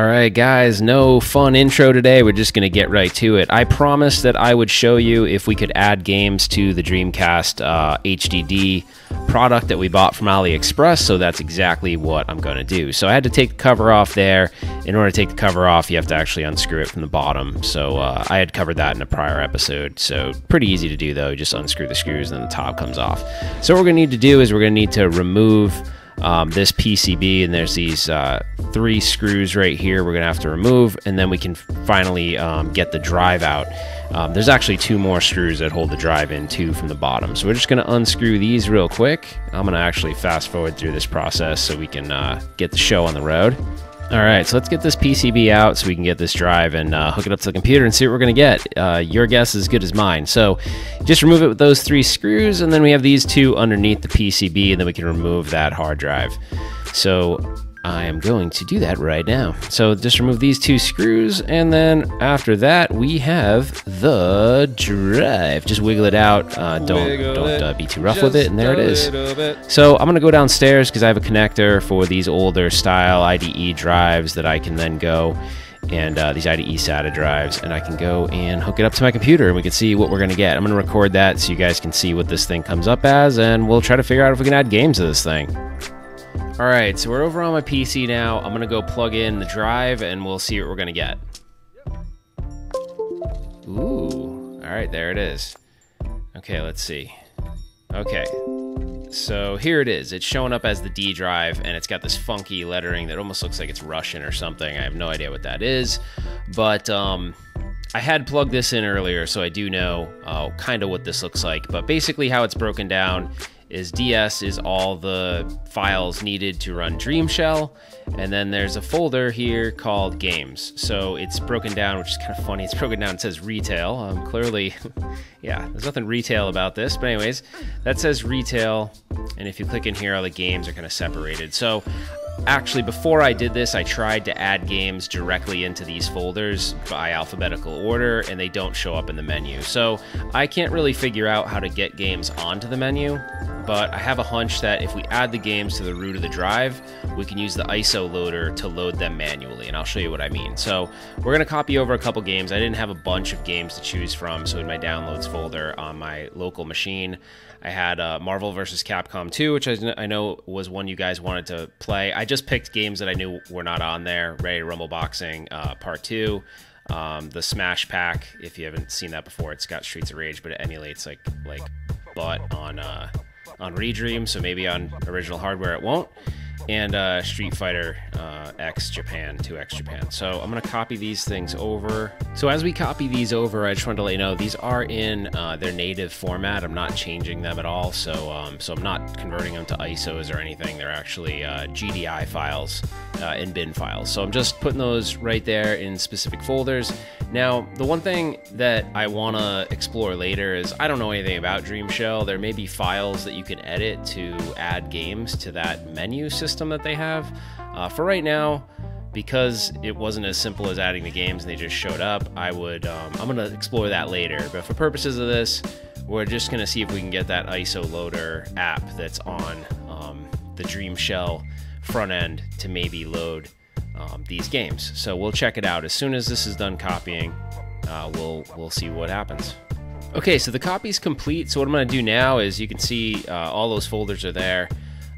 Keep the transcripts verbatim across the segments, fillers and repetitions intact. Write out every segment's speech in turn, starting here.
All right, guys, no fun intro today. We're just going to get right to it. I promised that I would show you if we could add games to the Dreamcast uh, H D D product that we bought from AliExpress, so that's exactly what I'm going to do. So I had to take the cover off there. In order to take the cover off, you have to actually unscrew it from the bottom. So uh, I had covered that in a prior episode, so pretty easy to do, though. You just unscrew the screws and then the top comes off. So what we're going to need to do is we're going to need to remove Um, this P C B, and there's these uh, three screws right here we're gonna have to remove, and then we can finally um, get the drive out. Um, there's actually two more screws that hold the drive in too from the bottom, so we're just gonna unscrew these real quick. I'm gonna actually fast forward through this process so we can uh, get the show on the road. Alright, so let's get this P C B out so we can get this drive and uh, hook it up to the computer and see what we're going to get. Uh, your guess is as good as mine. So just remove it with those three screws, and then we have these two underneath the P C B, and then we can remove that hard drive. So I am going to do that right now. So just remove these two screws, and then after that we have the drive. Just wiggle it out. Uh, don't don't uh, be too rough with it, and there it is. So I'm going to go downstairs because I have a connector for these older style I D E drives that I can then go and uh, these I D E SATA drives, and I can go and hook it up to my computer, and we can see what we're going to get. I'm going to record that so you guys can see what this thing comes up as, and we'll try to figure out if we can add games to this thing. All right, so we're over on my P C now. I'm gonna go plug in the drive and we'll see what we're gonna get. Ooh, all right, there it is. Okay, let's see. Okay, so here it is. It's showing up as the D drive, and it's got this funky lettering that almost looks like it's Russian or something. I have no idea what that is, but um, I had plugged this in earlier, so I do know uh, kind of what this looks like, but basically how it's broken down is D S is all the files needed to run DreamShell, and then there's a folder here called Games. So it's broken down, which is kind of funny. It's broken down, it says Retail. Um, clearly, yeah, there's nothing retail about this, but anyways, that says Retail, and if you click in here, all the games are kind of separated. So actually, before I did this, I tried to add games directly into these folders by alphabetical order, and they don't show up in the menu. So I can't really figure out how to get games onto the menu, but I have a hunch that if we add the games to the root of the drive, we can use the I S O loader to load them manually, and I'll show you what I mean. So we're gonna copy over a couple games. I didn't have a bunch of games to choose from, so in my downloads folder on my local machine, I had uh, Marvel versus. Capcom two, which I, I know was one you guys wanted to play. I just picked games that I knew were not on there. Ready to Rumble Boxing uh, Part two, um, the Smash Pack. If you haven't seen that before, it's got Streets of Rage, but it emulates like like butt on uh, on Redream, so maybe on original hardware it won't. And uh, Street Fighter uh, X Japan, two X Japan. So I'm gonna copy these things over. So as we copy these over, I just wanted to let you know these are in uh, their native format. I'm not changing them at all, so um, so I'm not converting them to I S Os or anything. They're actually uh, G D I files uh, and bin files. So I'm just putting those right there in specific folders. Now, the one thing that I wanna explore later is I don't know anything about DreamShell. There may be files that you can edit to add games to that menu system that they have. Uh, for right now, because it wasn't as simple as adding the games and they just showed up, I would um, I'm gonna explore that later, but for purposes of this, we're just gonna see if we can get that I S O loader app that's on um, the DreamShell front end to maybe load um, these games. So we'll check it out as soon as this is done copying. uh, we'll we'll see what happens. Okay, so the copy's complete. So what I'm gonna do now is you can see uh, all those folders are there.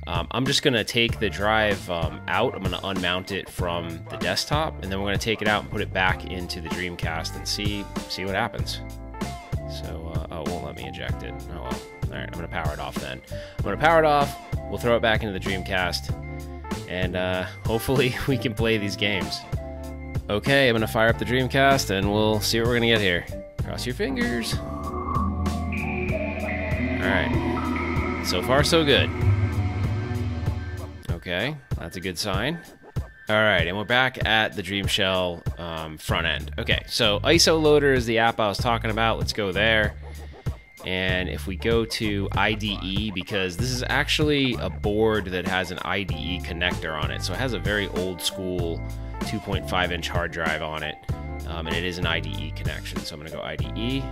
Um, I'm just going to take the drive um, out. I'm going to unmount it from the desktop, and then we're going to take it out and put it back into the Dreamcast and see see what happens. So, uh, oh, it won't let me eject it. Oh, well. All right, I'm going to power it off then. I'm going to power it off. We'll throw it back into the Dreamcast, and uh, hopefully we can play these games. Okay, I'm going to fire up the Dreamcast, and we'll see what we're going to get here. Cross your fingers. All right. So far, so good. Okay, that's a good sign. All right, and we're back at the DreamShell um, front end. Okay, so I S O Loader is the app I was talking about. Let's go there. And if we go to I D E, because this is actually a board that has an I D E connector on it, so it has a very old school two point five inch hard drive on it, um, and it is an I D E connection, so I'm gonna go I D E.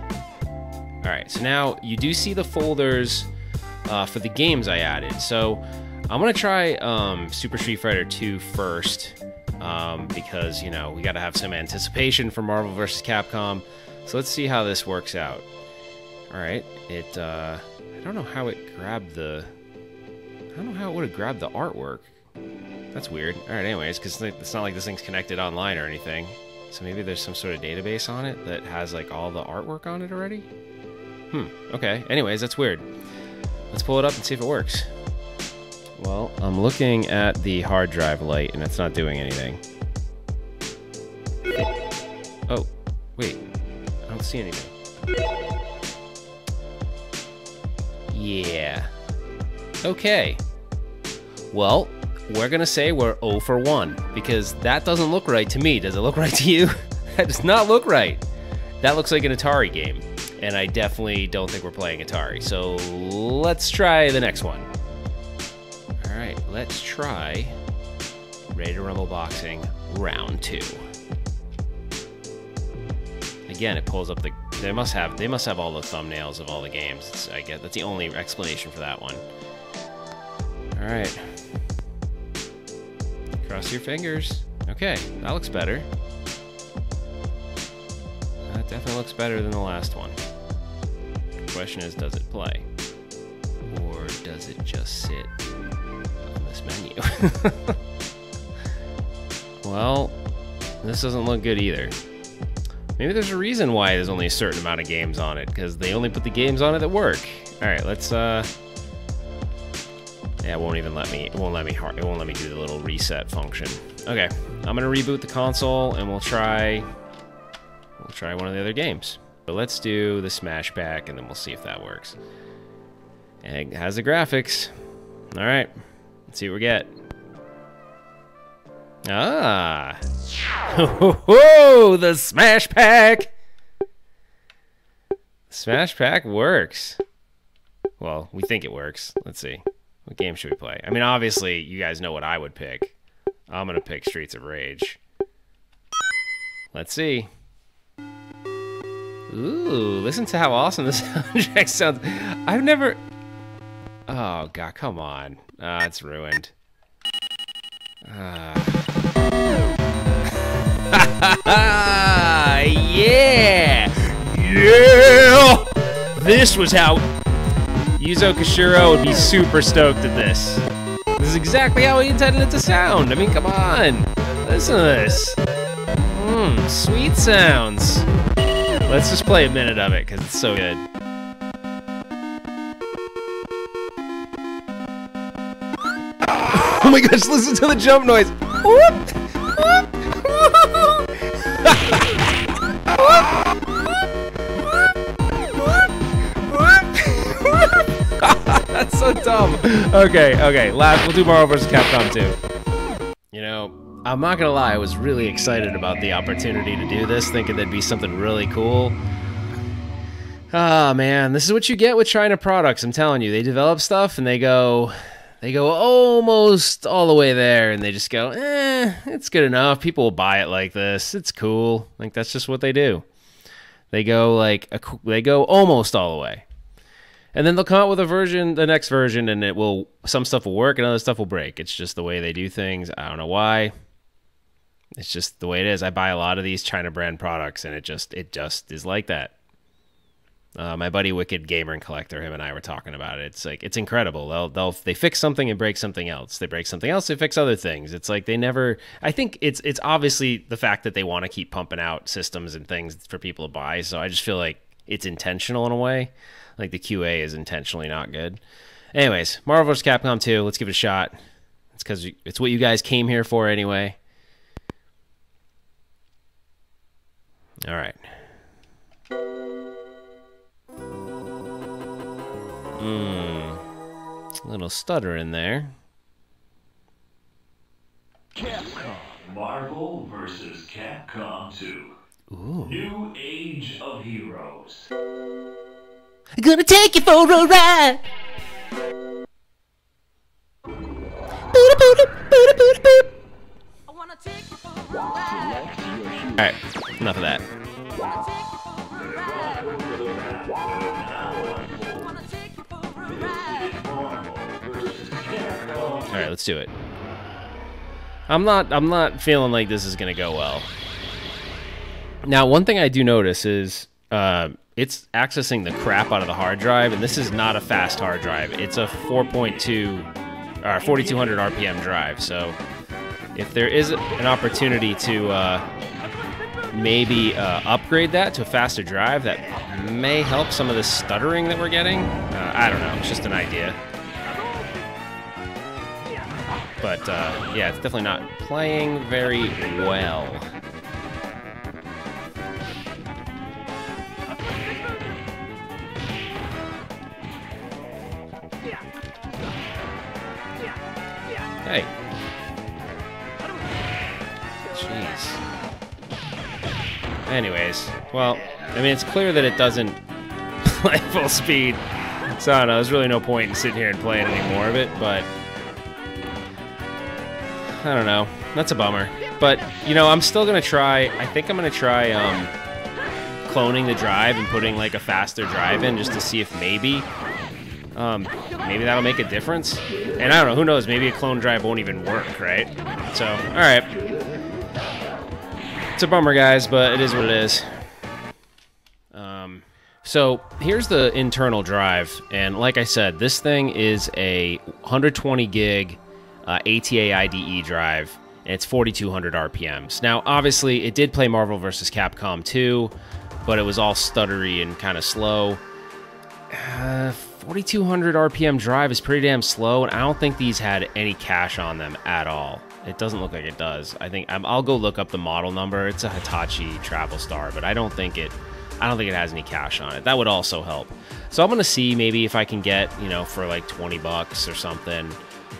All right, so now you do see the folders uh, for the games I added. So I'm gonna try um, Super Street Fighter two first, um, because, you know, we got to have some anticipation for Marvel versus. Capcom. So let's see how this works out. All right, it, uh, I don't know how it grabbed the, I don't know how it would have grabbed the artwork. That's weird. All right, anyways, because it's not like this thing's connected online or anything. So maybe there's some sort of database on it that has, like, all the artwork on it already? Hmm, okay. Anyways, that's weird. Let's pull it up and see if it works. Well, I'm looking at the hard drive light, and it's not doing anything. Oh, wait. I don't see anything. Yeah. Okay. Well, we're gonna say we're zero for one, because that doesn't look right to me. Does it look right to you? That does not look right. That looks like an Atari game, and I definitely don't think we're playing Atari. So let's try the next one. All right, let's try Ready to Rumble Boxing round two. Again, it pulls up the. They must have. They must have all the thumbnails of all the games. It's, I guess that's the only explanation for that one. All right. Cross your fingers. Okay, that looks better. That definitely looks better than the last one. The question is, does it play? Or does it just sit on this menu? Well, this doesn't look good either. Maybe there's a reason why there's only a certain amount of games on it, because they only put the games on it that work. All right, let's, uh... yeah, it won't even let me, it won't let me, it won't let me do the little reset function. Okay, I'm gonna reboot the console and we'll try, we'll try one of the other games. But let's do the Smash Pack and then we'll see if that works. And it has the graphics. All right, let's see what we get. Ah, oh, the Smash Pack. Smash Pack works. Well, we think it works. Let's see. What game should we play? I mean, obviously, you guys know what I would pick. I'm going to pick Streets of Rage. Let's see. Ooh, listen to how awesome the soundtrack sounds. I've never... Oh, God, come on. Ah, it's ruined. Ah. Yeah! Yeah! This was how... Yuzo Koshiro would be super stoked at this. This is exactly how he intended it to sound. I mean, come on. Listen to this. Mmm, sweet sounds. Let's just play a minute of it, because it's so good. Oh my gosh, listen to the jump noise. That's so dumb. Okay, okay, last, we'll do Marvel versus. Capcom two. You know, I'm not gonna lie, I was really excited about the opportunity to do this, thinking there'd be something really cool. Ah, man, this is what you get with China products, I'm telling you. They develop stuff and they go, they go almost all the way there, and they just go, eh, it's good enough, people will buy it like this, it's cool. Like, that's just what they do. They go, like, a, they go almost all the way. And then they'll come out with a version, the next version, and it will, some stuff will work and other stuff will break. It's just the way they do things. I don't know why. It's just the way it is. I buy a lot of these China brand products, and it just, it just is like that. Uh, my buddy Wicked Gamer and Collector, him and I were talking about it. It's like, it's incredible. They'll, they'll, they fix something and break something else. They break something else, they fix other things. It's like they never, I think it's, it's obviously the fact that they want to keep pumping out systems and things for people to buy. So I just feel like it's intentional in a way. Like, the Q A is intentionally not good. Anyways, Marvel versus. Capcom two. Let's give it a shot. It's because it's what you guys came here for anyway. All right. Hmm. Little stutter in there. Capcom. Marvel versus. Capcom two. Ooh. New Age of Heroes. Gonna take you for a ride. Alright, enough of that. Alright, let's do it. I'm not, I'm not feeling like this is going to go well. Now, one thing I do notice is uh, it's accessing the crap out of the hard drive, and this is not a fast hard drive. It's a four point two or forty-two hundred R P M drive. So if there is an opportunity to uh, maybe uh, upgrade that to a faster drive, that may help some of the stuttering that we're getting. Uh, I don't know. It's just an idea. But uh, yeah, it's definitely not playing very well. Hey. Jeez. Anyways, well, I mean, it's clear that it doesn't play full speed. So I don't know, there's really no point in sitting here and playing any more of it, but I don't know. That's a bummer. But, you know, I'm still going to try... I think I'm going to try um, cloning the drive and putting, like, a faster drive in just to see if maybe... Um, maybe that'll make a difference. And I don't know. Who knows? Maybe a clone drive won't even work, right? So, all right. It's a bummer, guys, but it is what it is. Um, so, here's the internal drive. And like I said, this thing is a one hundred twenty gig... Uh, A T A I D E drive, and it's forty-two hundred R P Ms. Now, obviously, it did play Marvel versus. Capcom two, but it was all stuttery and kind of slow. Uh, forty-two hundred R P M drive is pretty damn slow, and I don't think these had any cache on them at all. It doesn't look like it does. I think um, I'll go look up the model number. It's a Hitachi Travel Star, but I don't think it. I don't think it has any cache on it. That would also help. So I'm gonna see maybe if I can get, you know, for like twenty bucks or something.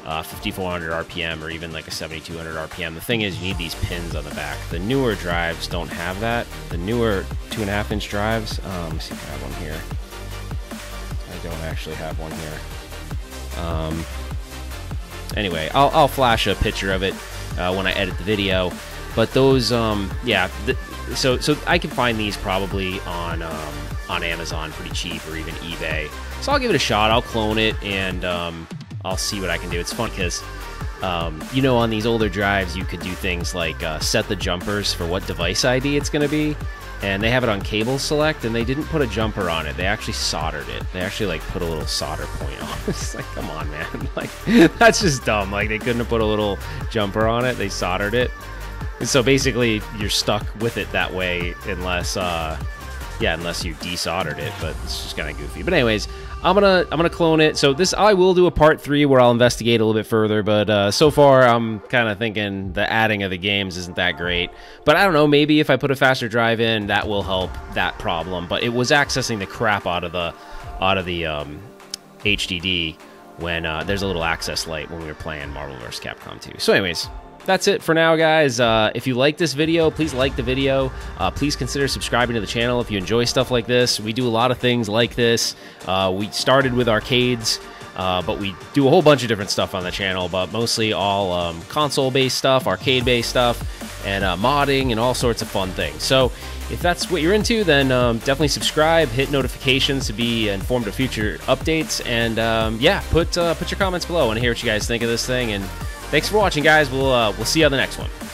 Uh, fifty-four hundred R P M or even like a seventy-two hundred R P M. The thing is, you need these pins on the back. The newer drives don't have that. The newer two and a half inch drives. Um, let me see if I have one here. I don't actually have one here. Um, anyway, I'll, I'll flash a picture of it uh, when I edit the video. But those, um, yeah. Th so so I can find these probably on um, on Amazon pretty cheap or even eBay. So I'll give it a shot. I'll clone it and. Um, I'll see what I can do. It's fun because, um, you know, on these older drives, you could do things like uh, set the jumpers for what device I D it's going to be. And they have it on cable select, and they didn't put a jumper on it. They actually soldered it. They actually, like, put a little solder point on it. It's like, come on, man. Like, that's just dumb. Like, they couldn't have put a little jumper on it. They soldered it. And so basically, you're stuck with it that way unless, uh, yeah, unless you desoldered it. But it's just kind of goofy. But anyways... I'm gonna I'm gonna clone it. So this I will do a part three where I'll investigate a little bit further. But uh, so far I'm kind of thinking the adding of the games isn't that great. But I don't know. Maybe if I put a faster drive in, that will help that problem. But it was accessing the crap out of the out of the um, H D D when uh, there's a little access light when we were playing Marvel versus. Capcom two. So anyways. That's it for now, guys. Uh, if you like this video, please like the video. Uh, please consider subscribing to the channel if you enjoy stuff like this. We do a lot of things like this. Uh, we started with arcades, uh, but we do a whole bunch of different stuff on the channel, but mostly all um, console-based stuff, arcade-based stuff, and uh, modding and all sorts of fun things. So if that's what you're into, then um, definitely subscribe, hit notifications to be informed of future updates, and um, yeah, put, uh, put your comments below. I want to hear what you guys think of this thing, and... Thanks for watching, guys. We'll uh, we'll see you on the next one.